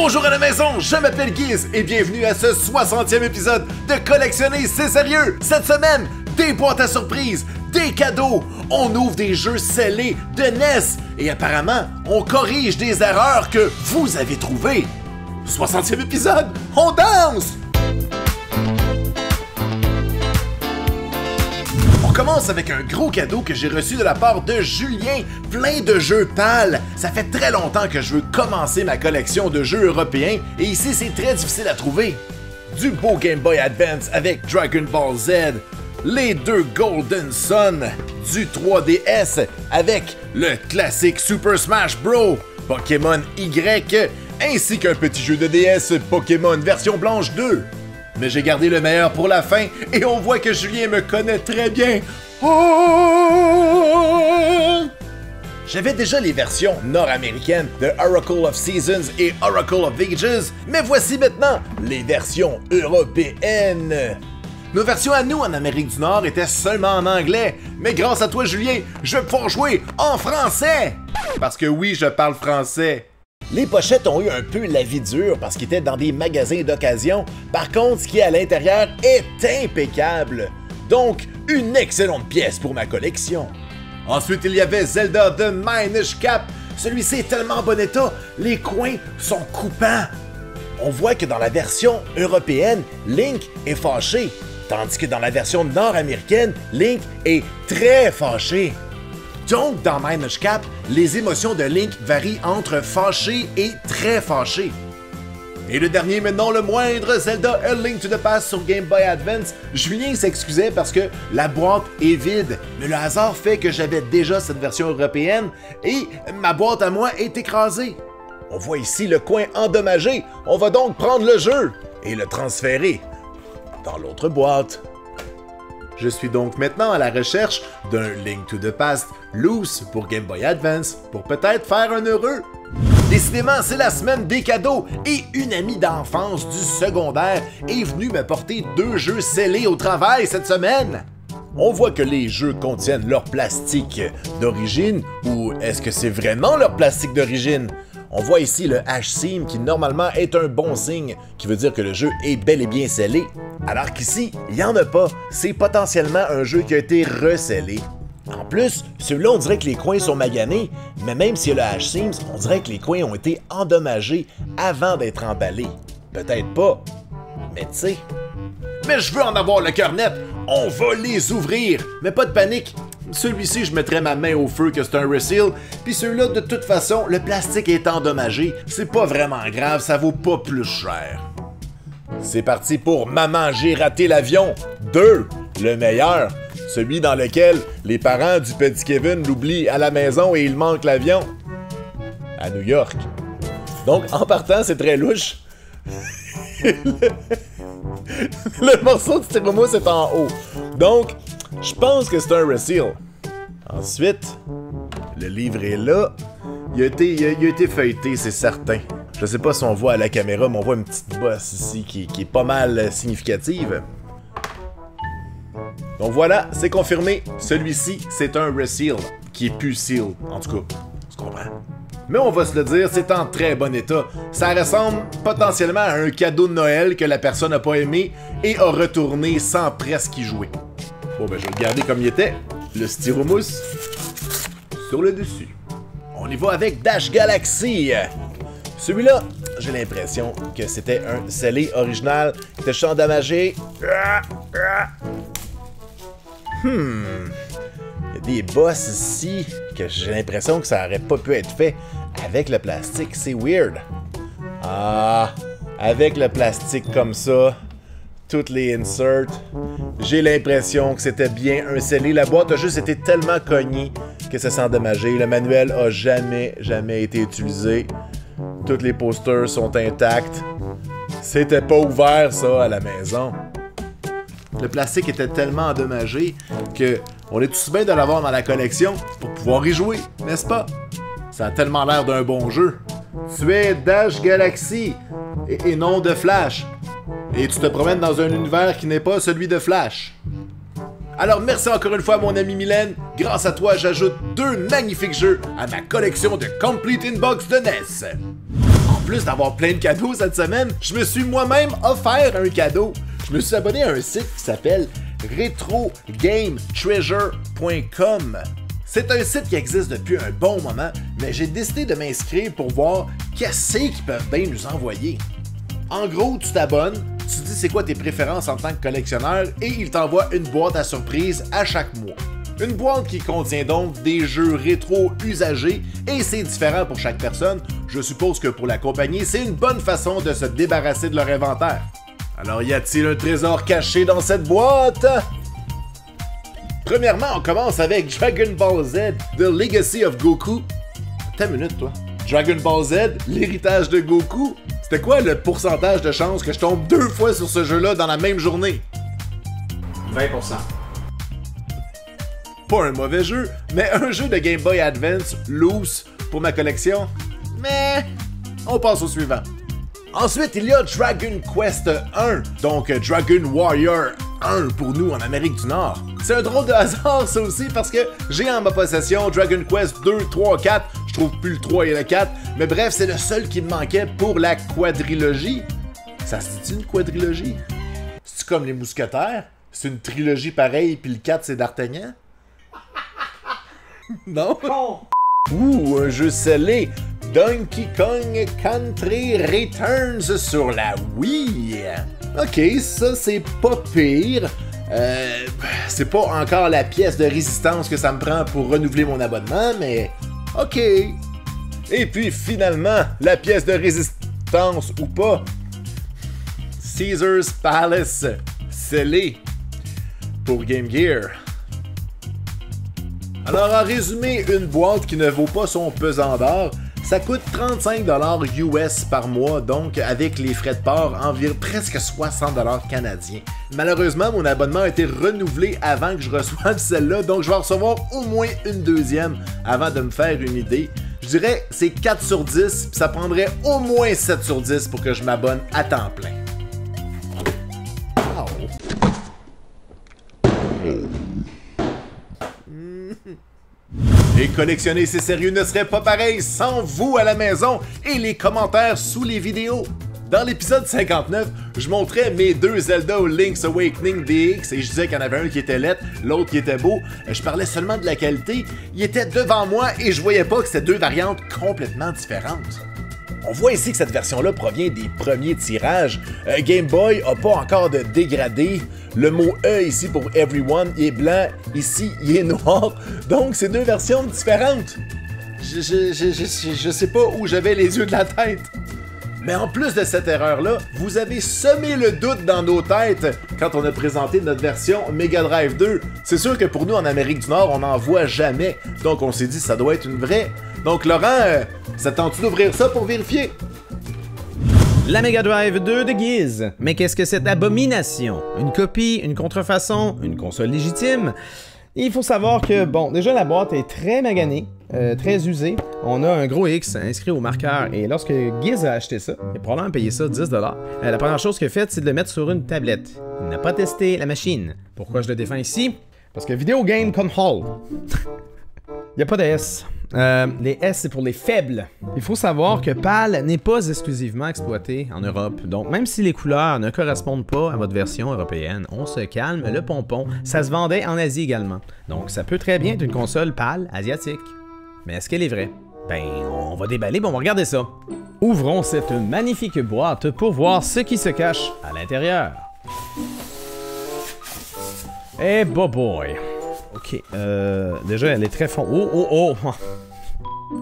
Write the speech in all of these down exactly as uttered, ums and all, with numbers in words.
Bonjour à la maison, je m'appelle Guiz et bienvenue à ce soixantième épisode de Collectionner C'est Sérieux. Cette semaine, des boîtes à surprises, des cadeaux, on ouvre des jeux scellés de N E S et apparemment, on corrige des erreurs que vous avez trouvées. soixantième épisode, on danse! On commence avec un gros cadeau que j'ai reçu de la part de Julien, plein de jeux pâles. Ça fait très longtemps que je veux commencer ma collection de jeux européens et ici c'est très difficile à trouver. Du beau Game Boy Advance avec Dragon Ball Z, les deux Golden Sun, du trois D S avec le classique Super Smash Bros, Pokémon Y, ainsi qu'un petit jeu de D S Pokémon Version Blanche deux. Mais j'ai gardé le meilleur pour la fin et on voit que Julien me connaît très bien. Oh! J'avais déjà les versions nord-américaines de Oracles of Seasons et Oracles of Ages, mais voici maintenant les versions européennes. Nos versions à nous en Amérique du Nord étaient seulement en anglais, mais grâce à toi Julien, je vais pouvoir jouer en français! Parce que oui, je parle français. Les pochettes ont eu un peu la vie dure parce qu'ils étaient dans des magasins d'occasion. Par contre, ce qui est à l'intérieur est impeccable. Donc, une excellente pièce pour ma collection. Ensuite, il y avait Zelda de Minish Cap. Celui-ci est tellement en bon état, les coins sont coupants. On voit que dans la version européenne, Link est fâché. Tandis que dans la version nord-américaine, Link est très fâché. Donc, dans Minish Cap, les émotions de Link varient entre fâché et très fâché. Et le dernier, mais non le moindre, Zelda A Link to the Past sur Game Boy Advance. Julien s'excusait parce que la boîte est vide, mais le hasard fait que j'avais déjà cette version européenne et ma boîte à moi est écrasée. On voit ici le coin endommagé, on va donc prendre le jeu et le transférer dans l'autre boîte. Je suis donc maintenant à la recherche d'un Link to the Past loose pour Game Boy Advance pour peut-être faire un heureux. Décidément, c'est la semaine des cadeaux et une amie d'enfance du secondaire est venue m'apporter deux jeux scellés au travail cette semaine. On voit que les jeux contiennent leur plastique d'origine, ou est-ce que c'est vraiment leur plastique d'origine? On voit ici le H-seam qui normalement est un bon signe, qui veut dire que le jeu est bel et bien scellé. Alors qu'ici, il n'y en a pas, c'est potentiellement un jeu qui a été rescellé. En plus, celui-là on dirait que les coins sont maganés, mais même s'il y a le H-seam, on dirait que les coins ont été endommagés avant d'être emballés. Peut-être pas, mais tu sais. Mais je veux en avoir le cœur net, on va les ouvrir, mais pas de panique. Celui-ci, je mettrais ma main au feu que c'est un reseal, puis celui-là, de toute façon, le plastique est endommagé. C'est pas vraiment grave, ça vaut pas plus cher. C'est parti pour Maman, j'ai raté l'avion deux, le meilleur. Celui dans lequel les parents du petit Kevin l'oublient à la maison et il manque l'avion. À New York. Donc, en partant, c'est très louche. le... le morceau de styromousse est en haut. Donc... je pense que c'est un reseal. Ensuite, le livre est là. Il a été, il a, il a été feuilleté, c'est certain. Je sais pas si on voit à la caméra, mais on voit une petite bosse ici qui, qui est pas mal significative. Donc voilà, c'est confirmé. Celui-ci, c'est un reseal, qui est plus seal, en tout cas. Tu comprends? Mais on va se le dire, c'est en très bon état. Ça ressemble potentiellement à un cadeau de Noël que la personne n'a pas aimé et a retourné sans presque y jouer. Bon ben je vais le garder comme il était, le styromousse sur le dessus. On y va avec Dash Galaxy. Celui-là, j'ai l'impression que c'était un scellé original, il était champ damagé. Hmm, il y a des bosses ici que j'ai l'impression que ça aurait pas pu être fait avec le plastique, c'est weird. Ah, avec le plastique comme ça... toutes les inserts. J'ai l'impression que c'était bien un scellé. La boîte a juste été tellement cognée que ça s'est endommagé. Le manuel a jamais, jamais été utilisé. Toutes les posters sont intacts. C'était pas ouvert, ça, à la maison. Le plastique était tellement endommagé que on est tous bien de l'avoir dans la collection pour pouvoir y jouer, n'est-ce pas? Ça a tellement l'air d'un bon jeu. Tu es Dash Galaxy et, et non de Flash. Et tu te promènes dans un univers qui n'est pas celui de Flash. Alors merci encore une fois à mon amie Mylène. Grâce à toi, j'ajoute deux magnifiques jeux à ma collection de Complete Inbox de N E S. En plus d'avoir plein de cadeaux cette semaine, je me suis moi-même offert un cadeau. Je me suis abonné à un site qui s'appelle Retro Game Treasure point com. C'est un site qui existe depuis un bon moment, mais j'ai décidé de m'inscrire pour voir qu'est-ce qu'ils peuvent bien nous envoyer. En gros, tu t'abonnes, tu dis c'est quoi tes préférences en tant que collectionneur et il t'envoie une boîte à surprise à chaque mois. Une boîte qui contient donc des jeux rétro usagés et c'est différent pour chaque personne. Je suppose que pour la compagnie, c'est une bonne façon de se débarrasser de leur inventaire. Alors y a-t-il un trésor caché dans cette boîte? Premièrement, on commence avec Dragon Ball Z, The Legacy of Goku. T'as une minute, toi. Dragon Ball Z, l'héritage de Goku. C'était quoi le pourcentage de chance que je tombe deux fois sur ce jeu-là dans la même journée? vingt pour cent. Pas un mauvais jeu, mais un jeu de Game Boy Advance loose pour ma collection. Mais on passe au suivant. Ensuite, il y a Dragon Quest un, donc Dragon Warrior un pour nous en Amérique du Nord. C'est un drôle de hasard ça aussi parce que j'ai en ma possession Dragon Quest deux, trois, quatre, je trouve plus le trois et le quatre, mais bref, c'est le seul qui me manquait pour la quadrilogie. Ça se dit une quadrilogie? C'est comme les mousquetaires? C'est une trilogie pareille puis le quatre c'est d'Artagnan? Non? Oh. Ouh, un jeu scellé! Donkey Kong Country Returns sur la Wii! Ok, ça c'est pas pire. Euh, c'est pas encore la pièce de résistance que ça me prend pour renouveler mon abonnement, mais ok! Et puis finalement, la pièce de résistance ou pas, Caesar's Palace scellé pour Game Gear. Alors, en résumé, une boîte qui ne vaut pas son pesant d'or, ça coûte trente-cinq dollars U S par mois, donc avec les frais de port, environ presque soixante dollars canadiens. Malheureusement, mon abonnement a été renouvelé avant que je reçoive celle-là, donc je vais en recevoir au moins une deuxième avant de me faire une idée. Je dirais c'est quatre sur dix, puis ça prendrait au moins sept sur dix pour que je m'abonne à temps plein. Oh. Et collectionner C'est Sérieux ne serait pas pareil sans vous à la maison et les commentaires sous les vidéos. Dans l'épisode cinquante-neuf, je montrais mes deux Zelda au Link's Awakening D X et je disais qu'il y en avait un qui était laid, l'autre qui était beau. Je parlais seulement de la qualité, il était devant moi et je voyais pas que c'était deux variantes complètement différentes. On voit ici que cette version-là provient des premiers tirages. Euh, Game Boy n'a pas encore de dégradé. Le mot E ici pour Everyone, il est blanc. Ici, il est noir. Donc, c'est deux versions différentes. Je, je, je, je, je sais pas où j'avais les yeux de la tête. Mais en plus de cette erreur-là, vous avez semé le doute dans nos têtes quand on a présenté notre version Mega Drive deux. C'est sûr que pour nous, en Amérique du Nord, on n'en voit jamais. Donc, on s'est dit, ça doit être une vraie. Donc, Laurent, euh, ça tente-tu d'ouvrir ça pour vérifier? La Mega Drive deux de Guiz. Mais qu'est-ce que cette abomination? Une copie, une contrefaçon, une console légitime? Il faut savoir que, bon, déjà la boîte est très maganée, euh, très usée. On a un gros X inscrit au marqueur. Et lorsque Guiz a acheté ça, il a probablement payé ça dix dollars. Euh, la première chose qu'il a faite, c'est de le mettre sur une tablette. Il n'a pas testé la machine. Pourquoi je le défends ici? Parce que vidéo game comme Hall. Il n'y a pas de S. Euh, les S, c'est pour les faibles. Il faut savoir que PAL n'est pas exclusivement exploité en Europe. Donc, même si les couleurs ne correspondent pas à votre version européenne, on se calme le pompon. Ça se vendait en Asie également. Donc, ça peut très bien être une console PAL asiatique. Mais est-ce qu'elle est vraie? Ben, on va déballer, bon, on va regarder ça. Ouvrons cette magnifique boîte pour voir ce qui se cache à l'intérieur. Eh, boboy! Ok, euh, déjà elle est très fond. Oh, oh, oh!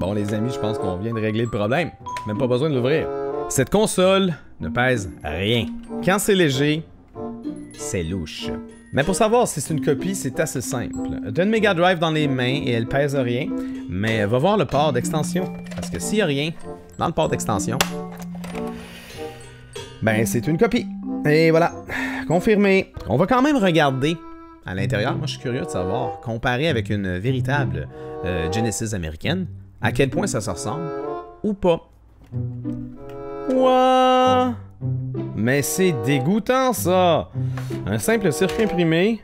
Bon les amis, je pense qu'on vient de régler le problème. Même pas besoin de l'ouvrir. Cette console ne pèse rien. Quand c'est léger, c'est louche. Mais pour savoir si c'est une copie, c'est assez simple. Donne Mega Drive dans les mains et elle pèse rien. Mais va voir le port d'extension. Parce que s'il n'y a rien dans le port d'extension, ben c'est une copie. Et voilà, confirmé. On va quand même regarder à l'intérieur. Moi, je suis curieux de savoir, comparé avec une véritable euh, Genesis américaine, à quel point ça se ressemble ou pas. Ouah! Mais c'est dégoûtant, ça! Un simple circuit imprimé,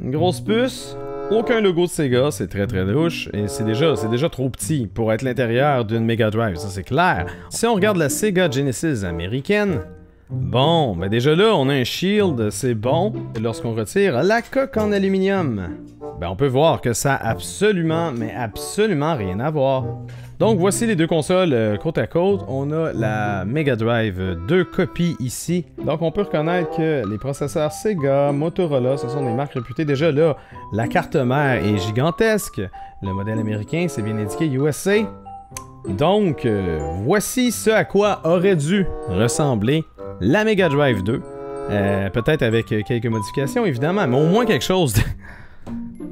une grosse puce, Aucun logo de Sega, c'est très très louche, et c'est déjà, c'est déjà trop petit pour être l'intérieur d'une Mega Drive, ça c'est clair. Si on regarde la Sega Genesis américaine, bon, ben déjà là, on a un shield, c'est bon. Lorsqu'on retire la coque en aluminium, ben on peut voir que ça a absolument, mais absolument rien à voir. Donc voici les deux consoles côte à côte. On a la Mega Drive deux copies ici. Donc on peut reconnaître que les processeurs Sega, Motorola, ce sont des marques réputées. Déjà là, la carte mère est gigantesque. Le modèle américain, c'est bien indiqué U S A. Donc euh, voici ce à quoi aurait dû ressembler la Mega Drive deux, euh, peut-être avec quelques modifications évidemment, mais au moins quelque chose de,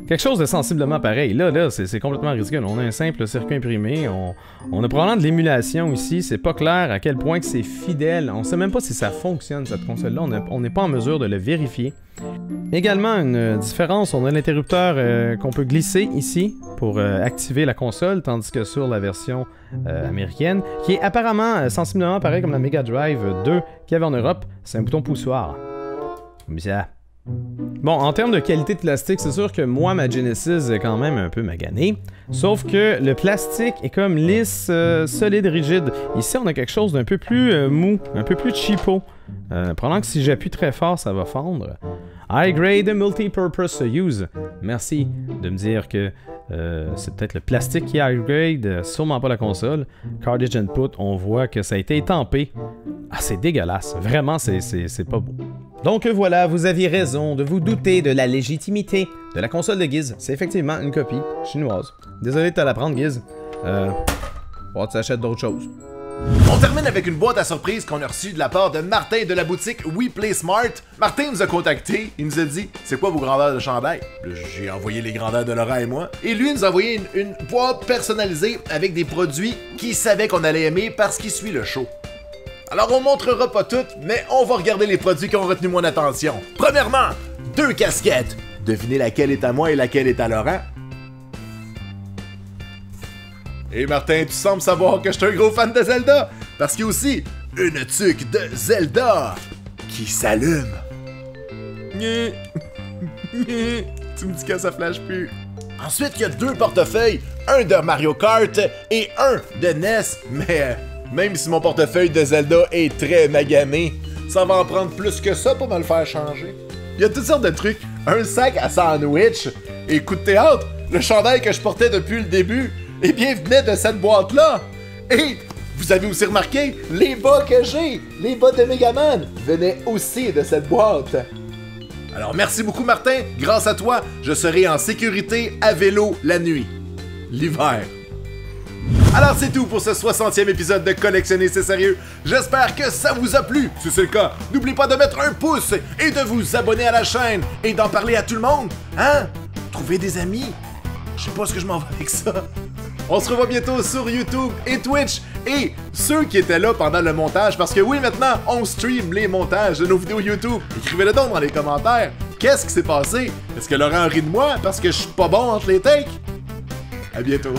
quelque chose de sensiblement pareil. Là, là c'est complètement ridicule. On a un simple circuit imprimé, on, on a probablement de l'émulation ici, c'est pas clair à quel point que c'est fidèle. On sait même pas si ça fonctionne cette console-là, on n'est pas en mesure de le vérifier. Également une différence, on a l'interrupteur euh, qu'on peut glisser ici pour euh, activer la console, tandis que sur la version euh, américaine, qui est apparemment euh, sensiblement pareil comme la Mega Drive deux qu'il y avait en Europe, c'est un bouton poussoir. Bizarre. Bon, en termes de qualité de plastique, c'est sûr que moi, ma Genesis est quand même un peu maganée. Sauf que le plastique est comme lisse, euh, solide, rigide. Ici, on a quelque chose d'un peu plus euh, mou, un peu plus cheapo. Euh, Probablement que si j'appuie très fort, ça va fondre. High Grade Multi-Purpose Use. Merci de me dire que euh, c'est peut-être le plastique qui est high grade, sûrement pas la console. Cartridge Input, on voit que ça a été étampé. Ah, c'est dégueulasse. Vraiment, c'est pas beau. Donc voilà, vous aviez raison de vous douter de la légitimité de la console de Guiz. C'est effectivement une copie chinoise. Désolé de te la prendre, Guiz. Euh... Bon, tu achètes d'autres choses. On termine avec une boîte à surprise qu'on a reçue de la part de Martin de la boutique We Play Smart. Martin nous a contacté, il nous a dit « C'est quoi vos grandeurs de chandail? » J'ai envoyé les grandeurs de Laurent et moi. Et lui nous a envoyé une, une boîte personnalisée avec des produits qu'il savait qu'on allait aimer parce qu'il suit le show. Alors on montrera pas toutes, mais on va regarder les produits qui ont retenu mon attention. Premièrement, deux casquettes. Devinez laquelle est à moi et laquelle est à Laurent. Et Martin, tu sembles savoir que je suis un gros fan de Zelda, parce qu'il y a aussi une tuque de Zelda qui s'allume. Tu me dis que ça flash plus. Ensuite, il y a deux portefeuilles, un de Mario Kart et un de N E S, mais même si mon portefeuille de Zelda est très magamé, ça va en prendre plus que ça pour me le faire changer. Il y a toutes sortes de trucs, un sac à sandwich et coup de théâtre, le chandail que je portais depuis le début, eh bien, venait de cette boîte-là. Et vous avez aussi remarqué, les bas que j'ai, les bas de Megaman, venaient aussi de cette boîte. Alors merci beaucoup Martin, grâce à toi, je serai en sécurité à vélo la nuit, l'hiver. Alors c'est tout pour ce soixantième épisode de Collectionner C'est Sérieux. J'espère que ça vous a plu. Si c'est le cas, n'oubliez pas de mettre un pouce et de vous abonner à la chaîne et d'en parler à tout le monde. Hein? Trouvez des amis. Je sais pas ce que je m'en vais avec ça. On se revoit bientôt sur YouTube et Twitch. Et ceux qui étaient là pendant le montage, parce que oui, maintenant, on stream les montages de nos vidéos YouTube. Écrivez-le donc dans les commentaires. Qu'est-ce qui s'est passé? Est-ce que Laurent rit de moi parce que je suis pas bon entre les takes? À bientôt.